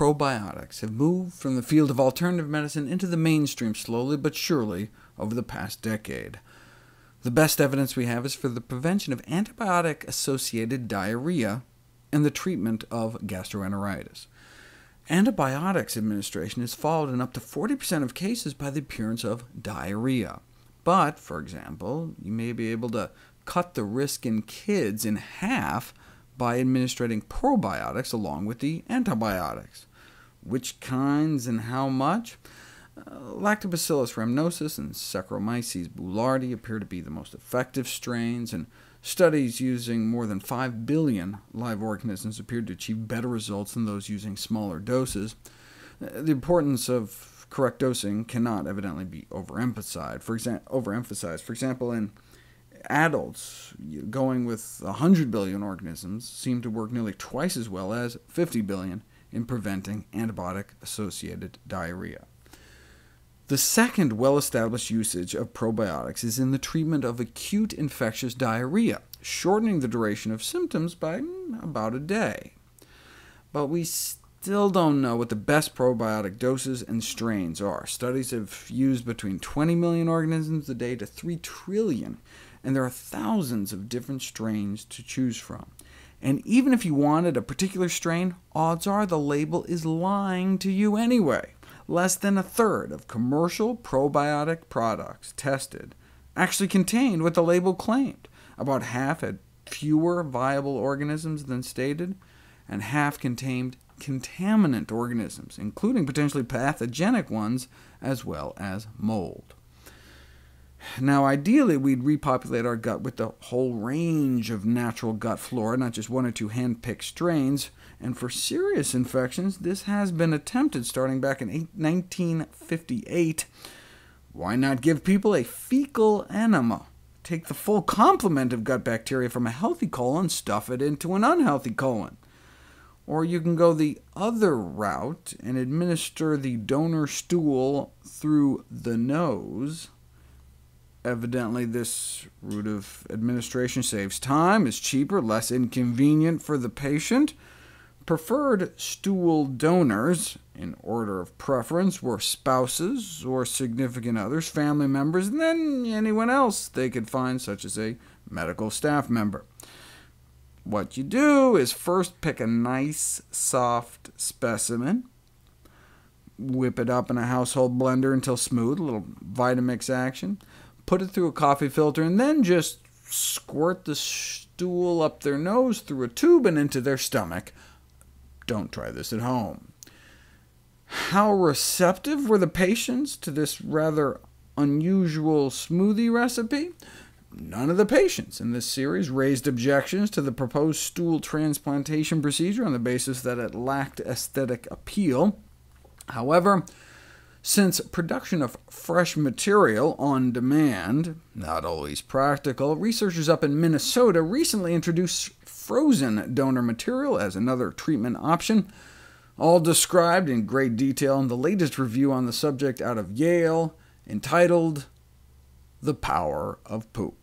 probiotics have moved from the field of alternative medicine into the mainstream slowly but surely over the past decade. The best evidence we have is for the prevention of antibiotic-associated diarrhea and the treatment of gastroenteritis. Antibiotics administration is followed in up to 40% of cases by the appearance of diarrhea. But, for example, you may be able to cut the risk in kids in half by administering probiotics along with the antibiotics. Which kinds and how much? Lactobacillus rhamnosus and Saccharomyces boulardii appear to be the most effective strains, and studies using more than 5 billion live organisms appeared to achieve better results than those using smaller doses. The importance of correct dosing cannot evidently be overemphasized. For example, in adults, going with 100 billion organisms seemed to work nearly twice as well as 50 billion in preventing antibiotic-associated diarrhea. The second well-established usage of probiotics is in the treatment of acute infectious diarrhea, shortening the duration of symptoms by about a day. But we still don't know what the best probiotic doses and strains are. Studies have used between 20 million organisms a day to 3 trillion, and there are thousands of different strains to choose from. And even if you wanted a particular strain, odds are the label is lying to you anyway. Less than a third of commercial probiotic products tested actually contained what the label claimed. About half had fewer viable organisms than stated, and half contained contaminant organisms, including potentially pathogenic ones, as well as mold. Now, ideally, we'd repopulate our gut with the whole range of natural gut flora, not just one or two hand-picked strains, and for serious infections, this has been attempted starting back in 1958. Why not give people a fecal enema? Take the full complement of gut bacteria from a healthy colon, stuff it into an unhealthy colon. Or you can go the other route and administer the donor stool through the nose. Evidently, this route of administration saves time, is cheaper, less inconvenient for the patient. Preferred stool donors, in order of preference, were spouses or significant others, family members, and then anyone else they could find, such as a medical staff member. What you do is first pick a nice, soft specimen, whip it up in a household blender until smooth, a little Vitamix action, put it through a coffee filter, and then just squirt the stool up their nose through a tube and into their stomach. Don't try this at home. How receptive were the patients to this rather unusual smoothie recipe? None of the patients in this series raised objections to the proposed stool transplantation procedure on the basis that it lacked aesthetic appeal. However, since production of fresh material on demand, not always practical, researchers up in Minnesota recently introduced frozen donor material as another treatment option, all described in great detail in the latest review on the subject out of Yale, entitled "The Power of Poop."